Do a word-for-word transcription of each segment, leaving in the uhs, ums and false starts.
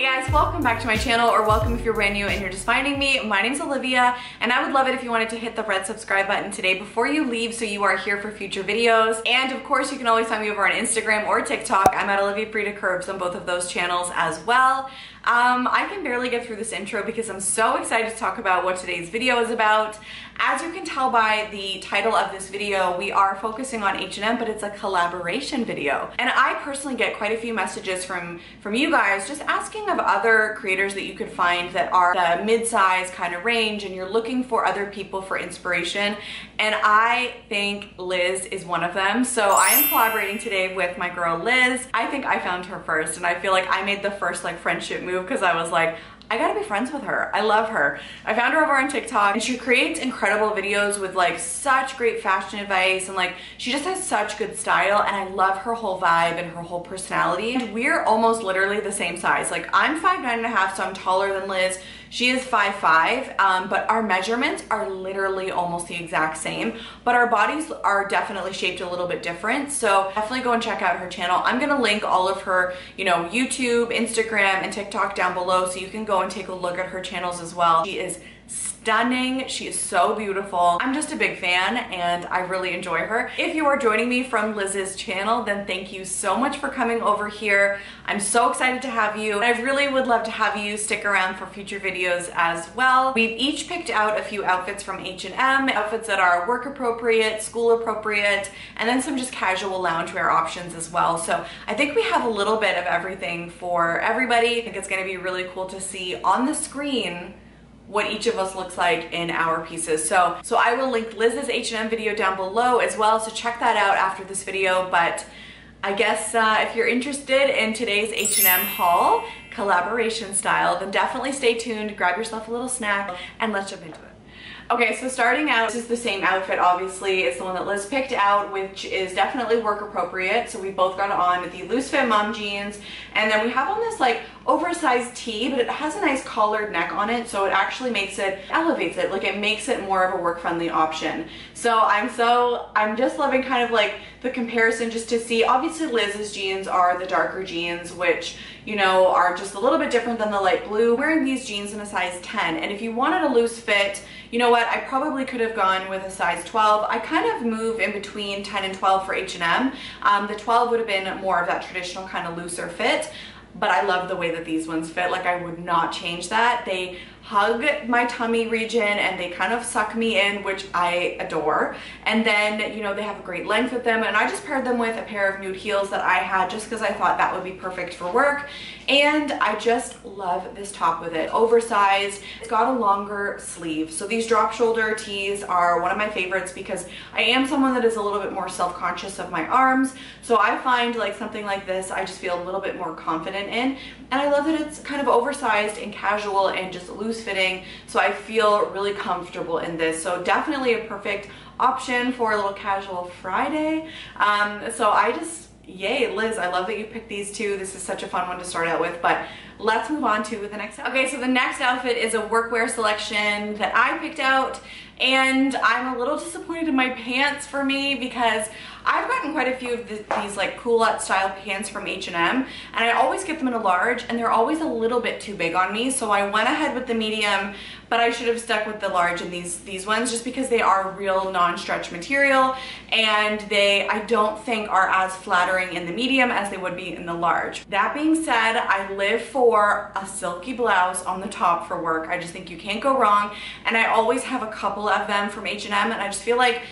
Hey guys, welcome back to my channel, or welcome if you're brand new and you're just finding me. My name's Olivia, and I would love it if you wanted to hit the red subscribe button today before you leave so you are here for future videos. And of course, you can always find me over on Instagram or TikTok. I'm at Olivia Freda Curves on both of those channels as well. Um, I can barely get through this intro because I'm so excited to talk about what today's video is about. As you can tell by the title of this video, we are focusing on H and M, but it's a collaboration video. And I personally get quite a few messages from, from you guys just asking of other creators that you could find that are the mid-size kind of range, and you're looking for other people for inspiration. And I think Liz is one of them. So I am collaborating today with my girl Liz. I think I found her first, and I feel like I made the first like friendship move because I was like, I gotta be friends with her. I love her. I found her over on TikTok, and she creates incredible videos with like such great fashion advice, and like she just has such good style, and I love her whole vibe and her whole personality. And we're almost literally the same size. Like I'm five nine and a half, so I'm taller than Liz. She is five five, um, but our measurements are literally almost the exact same, but our bodies are definitely shaped a little bit different. So definitely go and check out her channel. I'm gonna link all of her, you know, YouTube, Instagram, and TikTok down below, so you can go and take a look at her channels as well. She is stunning. She is so beautiful. I'm just a big fan, and I really enjoy her. If you are joining me from Liz's channel, then thank you so much for coming over here. I'm so excited to have you. I really would love to have you stick around for future videos as well. We've each picked out a few outfits from H and M, outfits that are work appropriate, school appropriate, and then some just casual loungewear options as well. So I think we have a little bit of everything for everybody. I think it's gonna be really cool to see on the screen what each of us looks like in our pieces. So, so I will link Liz's H and M video down below as well, so check that out after this video. But I guess uh, if you're interested in today's H and M haul, collaboration style, then definitely stay tuned, grab yourself a little snack, and let's jump into it. Okay, so starting out, this is the same outfit, obviously. It's the one that Liz picked out, which is definitely work appropriate. So we both got on the loose fit mom jeans, and then we have on this like oversized tee, but it has a nice collared neck on it, so it actually makes it, elevates it, like it makes it more of a work friendly option. So I'm so, I'm just loving kind of like the comparison, just to see. Obviously Liz's jeans are the darker jeans, which, you know, are just a little bit different than the light blue. I'm wearing these jeans in a size ten, and if you wanted a loose fit, you know what, I probably could have gone with a size twelve. I kind of move in between ten and twelve for H and M. Um, the twelve would have been more of that traditional kind of looser fit, but I love the way that these ones fit. Like I would not change that. They hug my tummy region, and they kind of suck me in, which I adore. And then, you know, they have a great length with them, and I just paired them with a pair of nude heels that I had just because I thought that would be perfect for work. And I just love this top with it. Oversized, it's got a longer sleeve. So these drop shoulder tees are one of my favorites because I am someone that is a little bit more self-conscious of my arms. So I find like something like this, I just feel a little bit more confident in. And I love that it's kind of oversized and casual and just loose fitting, so I feel really comfortable in this. So definitely a perfect option for a little casual Friday. Um, so I just, yay, Liz, I love that you picked these two. This is such a fun one to start out with, but let's move on to the next outfit. Okay, so the next outfit is a workwear selection that I picked out, and I'm a little disappointed in my pants for me because I've gotten quite a few of the, these like culotte style pants from H and M, and I always get them in a large, and they're always a little bit too big on me. So I went ahead with the medium, but I should have stuck with the large in these these ones just because they are real non-stretch material, and they, I don't think, are as flattering in the medium as they would be in the large. That being said, I live for a silky blouse on the top for work. I just think you can't go wrong, and I always have a couple of them from H and M, and I just feel like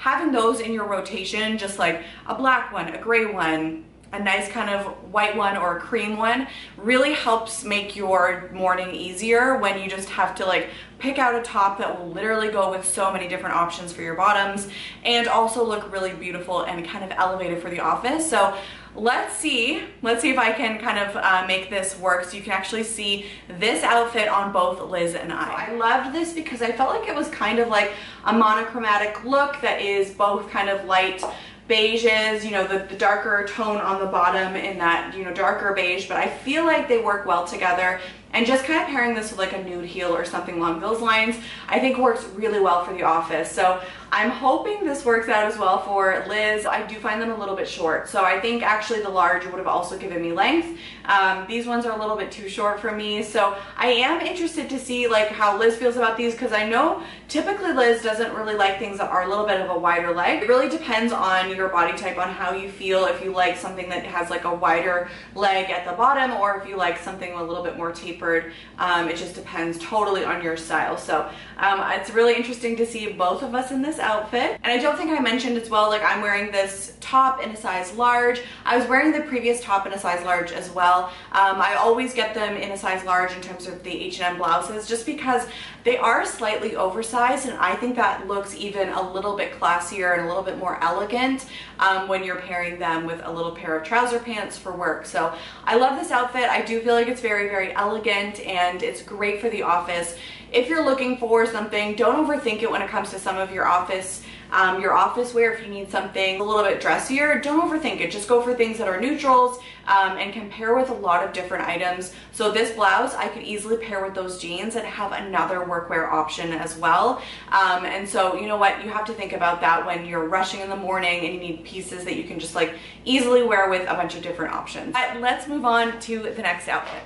having those in your rotation, just like a black one, a gray one, a nice kind of white one, or a cream one, really helps make your morning easier when you just have to like pick out a top that will literally go with so many different options for your bottoms and also look really beautiful and kind of elevated for the office. So let's see, let's see if I can kind of uh, make this work so you can actually see this outfit on both Liz and I. I loved this because I felt like it was kind of like a monochromatic look that is both kind of light beiges, you know, the, the darker tone on the bottom in that, you know, darker beige, but I feel like they work well together. And just kind of pairing this with like a nude heel or something along those lines, I think works really well for the office. So I'm hoping this works out as well for Liz. I do find them a little bit short. So I think actually the large would have also given me length. Um, these ones are a little bit too short for me. So I am interested to see like how Liz feels about these, because I know typically Liz doesn't really like things that are a little bit of a wider leg. It really depends on your body type, on how you feel, if you like something that has like a wider leg at the bottom or if you like something a little bit more tapered. Um, it just depends totally on your style. So um, it's really interesting to see both of us in this outfit. And I don't think I mentioned as well, like I'm wearing this top in a size large. I was wearing the previous top in a size large as well. Um, I always get them in a size large in terms of the H and M blouses, just because they are slightly oversized, and I think that looks even a little bit classier and a little bit more elegant um, when you're pairing them with a little pair of trouser pants for work. So I love this outfit. I do feel like it's very, very elegant, and it's great for the office. If you're looking for something, don't overthink it when it comes to some of your office um, your office wear. If you need something a little bit dressier, don't overthink it. Just go for things that are neutrals um, and compare with a lot of different items. So this blouse, I could easily pair with those jeans and have another workwear option as well. Um, and so, you know what, you have to think about that when you're rushing in the morning and you need pieces that you can just like easily wear with a bunch of different options. But let's move on to the next outfit.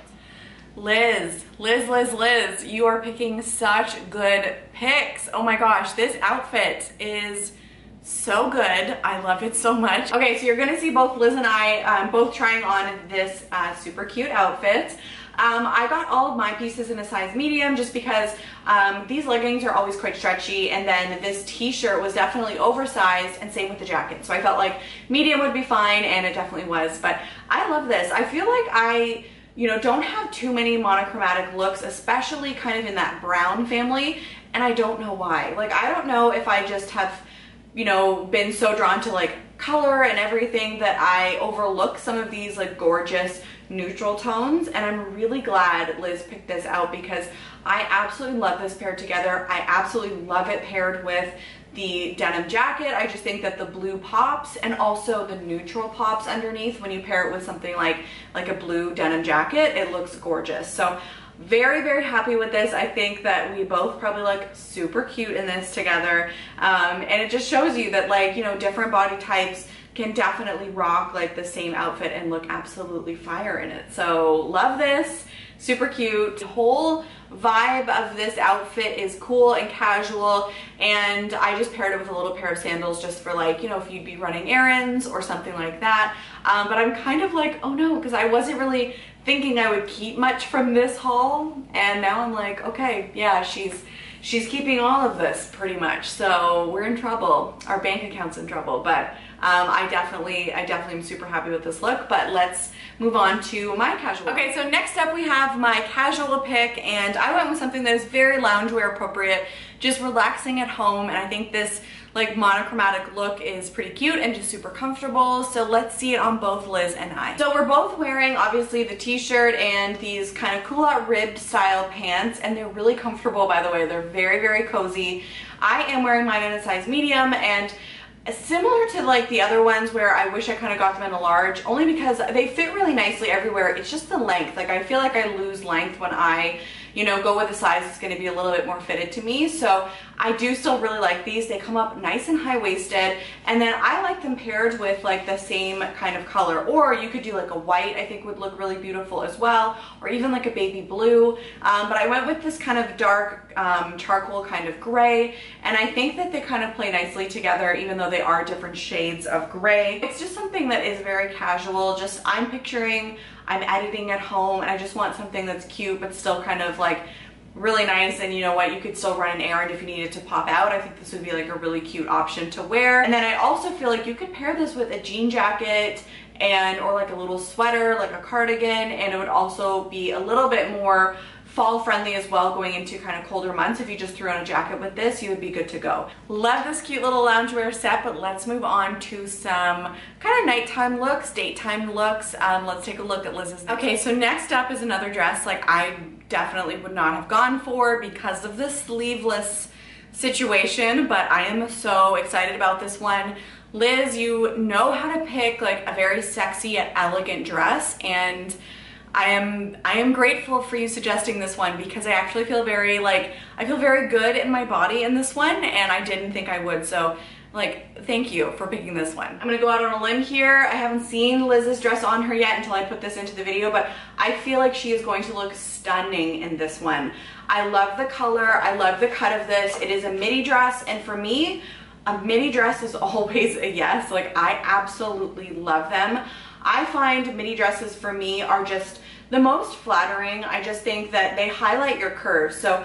Liz, Liz, Liz, Liz, you are picking such good picks. Oh my gosh, this outfit is so good. I love it so much. Okay, so you're gonna see both Liz and I um, both trying on this uh, super cute outfit. Um, I got all of my pieces in a size medium just because um, these leggings are always quite stretchy, and then this t-shirt was definitely oversized, and same with the jacket. So I felt like medium would be fine, and it definitely was. But I love this. I feel like I, you know, don't have too many monochromatic looks, especially kind of in that brown family, and I don't know why. Like, I don't know if I just have, you know, been so drawn to like color and everything that I overlook some of these like gorgeous neutral tones, and I'm really glad Liz picked this out because I absolutely love this paired together. I absolutely love it paired with the denim jacket. I just think that the blue pops and also the neutral pops underneath when you pair it with something like like a blue denim jacket. It looks gorgeous. So very, very happy with this. I think that we both probably look super cute in this together. Um, and it just shows you that, like, you know, different body types can definitely rock like the same outfit and look absolutely fire in it. So love this, super cute. The whole vibe of this outfit is cool and casual, and I just paired it with a little pair of sandals just for, like, you know, if you'd be running errands or something like that. Um, but I'm kind of like, oh no, because I wasn't really thinking I would keep much from this haul, and now I'm like, okay, yeah, she's she's keeping all of this pretty much, so we're in trouble. Our bank account's in trouble, but um, I definitely, I definitely am super happy with this look. But let's move on to my casual. Okay, so next up we have my casual pick, and I went with something that is very loungewear appropriate, just relaxing at home, and I think this like monochromatic look is pretty cute and just super comfortable. So let's see it on both Liz and I. So we're both wearing obviously the t-shirt and these kind of cool out ribbed style pants, and they're really comfortable, by the way. They're very, very cozy. I am wearing mine in a size medium, and similar to like the other ones where I wish I kind of got them in a large, only because they fit really nicely everywhere. It's just the length. Like, I feel like I lose length when I, you know, go with a size that's going to be a little bit more fitted to me. So I do still really like these. They come up nice and high-waisted, and then I like them paired with like the same kind of color, or you could do like a white, I think would look really beautiful as well, or even like a baby blue. Um, but I went with this kind of dark um, charcoal kind of gray, and I think that they kind of play nicely together, even though they are different shades of gray. It's just something that is very casual. Just I'm picturing I'm editing at home, and I just want something that's cute but still kind of like really nice, and you know what, you could still run an errand if you needed to pop out. I think this would be like a really cute option to wear. And then I also feel like you could pair this with a jean jacket and or like a little sweater, like a cardigan, and it would also be a little bit more fall friendly as well going into kind of colder months. If you just threw on a jacket with this, you would be good to go. Love this cute little loungewear set, but let's move on to some kind of nighttime looks, daytime looks. Um, let's take a look at Liz's. Okay, so next up is another dress like I definitely would not have gone for because of the sleeveless situation, but I am so excited about this one. Liz, you know how to pick like a very sexy and elegant dress, and I am I am grateful for you suggesting this one, because I actually feel very like I feel very good in my body in this one, and I didn't think I would. So like, thank you for picking this one. I'm gonna go out on a limb here. I haven't seen Liz's dress on her yet until I put this into the video, but I feel like she is going to look stunning in this one. I love the color, I love the cut of this. It is a midi dress, and for me, a midi dress is always a yes. Like, I absolutely love them. I find midi dresses for me are just the most flattering. I just think that they highlight your curves. So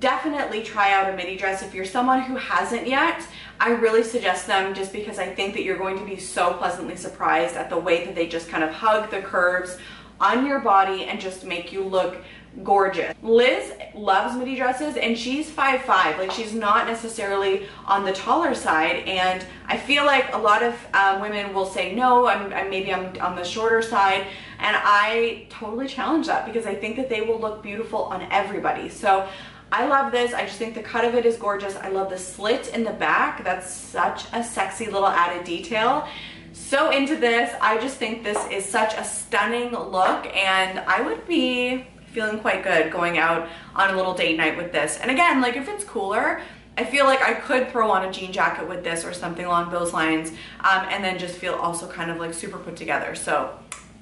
definitely try out a midi dress if you're someone who hasn't yet. I really suggest them, just because I think that you're going to be so pleasantly surprised at the way that they just kind of hug the curves on your body and just make you look gorgeous. Liz loves midi dresses, and she's five five, like she's not necessarily on the taller side, and I feel like a lot of uh, women will say, no, I'm, I'm maybe I'm on the shorter side, and I totally challenge that, because I think that they will look beautiful on everybody. So I love this. I just think the cut of it is gorgeous. I love the slit in the back. That's such a sexy little added detail. So into this. I just think this is such a stunning look, and I would be feeling quite good going out on a little date night with this. And again, like, if it's cooler, I feel like I could throw on a jean jacket with this or something along those lines, um, and then just feel also kind of like super put together. So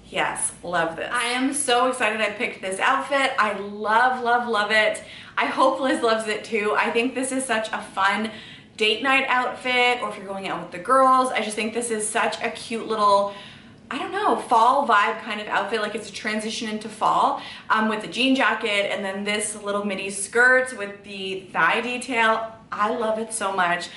yes, love this. I am so excited I picked this outfit. I love, love, love it. I hope Liz loves it too. I think this is such a fun date night outfit, or if you're going out with the girls. I just think this is such a cute little, I don't know, fall vibe kind of outfit. Like, it's a transition into fall um, with the jean jacket and then this little midi skirt with the thigh detail. I love it so much.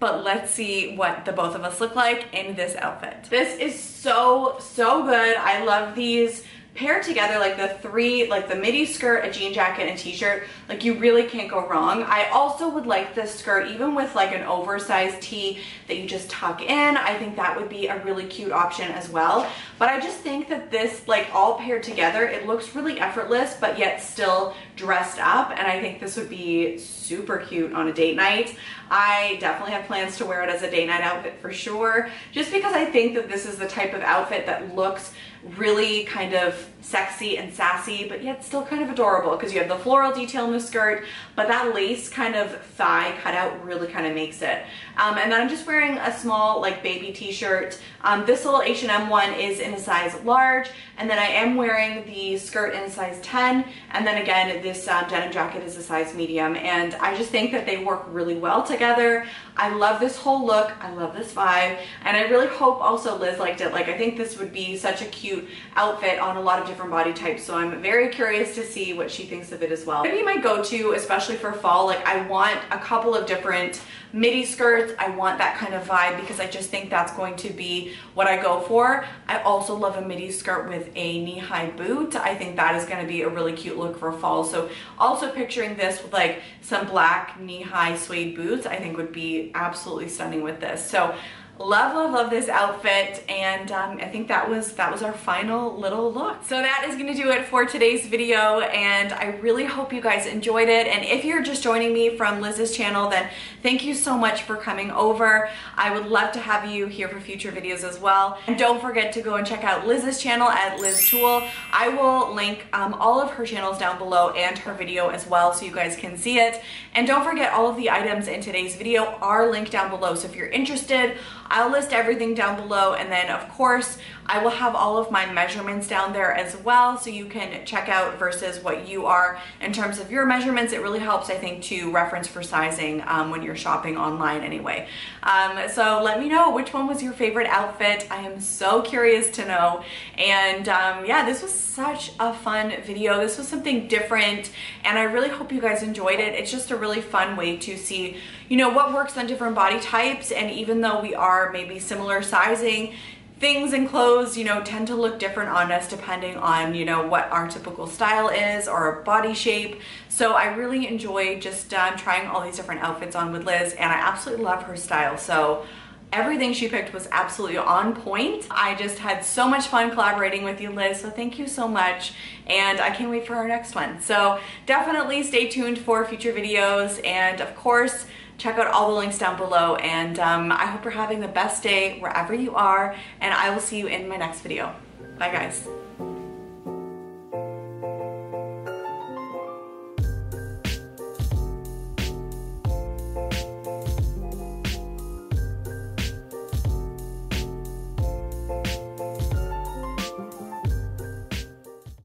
But let's see what the both of us look like in this outfit. This is so, so good. I love these paired together, like the three, like the midi skirt, a jean jacket, and t-shirt. Like, you really can't go wrong. I also would like this skirt even with like an oversized tee that you just tuck in. I think that would be a really cute option as well. But I just think that this, like, all paired together, it looks really effortless, but yet still dressed up. And I think this would be super cute on a date night. I definitely have plans to wear it as a date night outfit for sure, just because I think that this is the type of outfit that looks really kind of sexy and sassy, but yet still kind of adorable, because you have the floral detail in the skirt, but that lace kind of thigh cutout really kind of makes it. Um, and then I'm just wearing a small, like, baby t-shirt. Um, this little H and M one is in a size large, and then I am wearing the skirt in a size ten, and then again this uh, denim jacket is a size medium, and I just think that they work really well together. I love this whole look. I love this vibe, and I really hope also Liz liked it. Like, I think this would be such a cute outfit on a lot of different body types, so I'm very curious to see what she thinks of it as well. Maybe my go-to, especially for fall, like, I want a couple of different midi skirts. I want that kind of vibe, because I just think that's going to be what I go for. I also love a midi skirt with a knee-high boot. I think that is going to be a really cute look for fall. So also picturing this with like some black knee-high suede boots, I think would be absolutely stunning with this. So love, love, love this outfit, and um, I think that was that was our final little look. So that is gonna do it for today's video, and I really hope you guys enjoyed it. And if you're just joining me from Liz's channel, then thank you so much for coming over. I would love to have you here for future videos as well. And don't forget to go and check out Liz's channel at Liz Thul. I will link um, all of her channels down below and her video as well, so you guys can see it. And don't forget, all of the items in today's video are linked down below, so if you're interested, I'll list everything down below, and then of course I will have all of my measurements down there as well, so you can check out versus what you are in terms of your measurements. It really helps, I think, to reference for sizing um, when you're shopping online anyway. Um, so let me know which one was your favorite outfit. I am so curious to know. And um, yeah, this was such a fun video. This was something different, and I really hope you guys enjoyed it. It's just a really fun way to see, you know, what works on different body types. And even though we are maybe similar sizing, things and clothes, you know, tend to look different on us depending on, you know, what our typical style is or our body shape. So I really enjoy just um, trying all these different outfits on with Liz, and I absolutely love her style. So everything she picked was absolutely on point. I just had so much fun collaborating with you, Liz, so thank you so much, and I can't wait for our next one. So definitely stay tuned for future videos, and of course, check out all the links down below, and um, I hope you're having the best day wherever you are, and I will see you in my next video. Bye guys.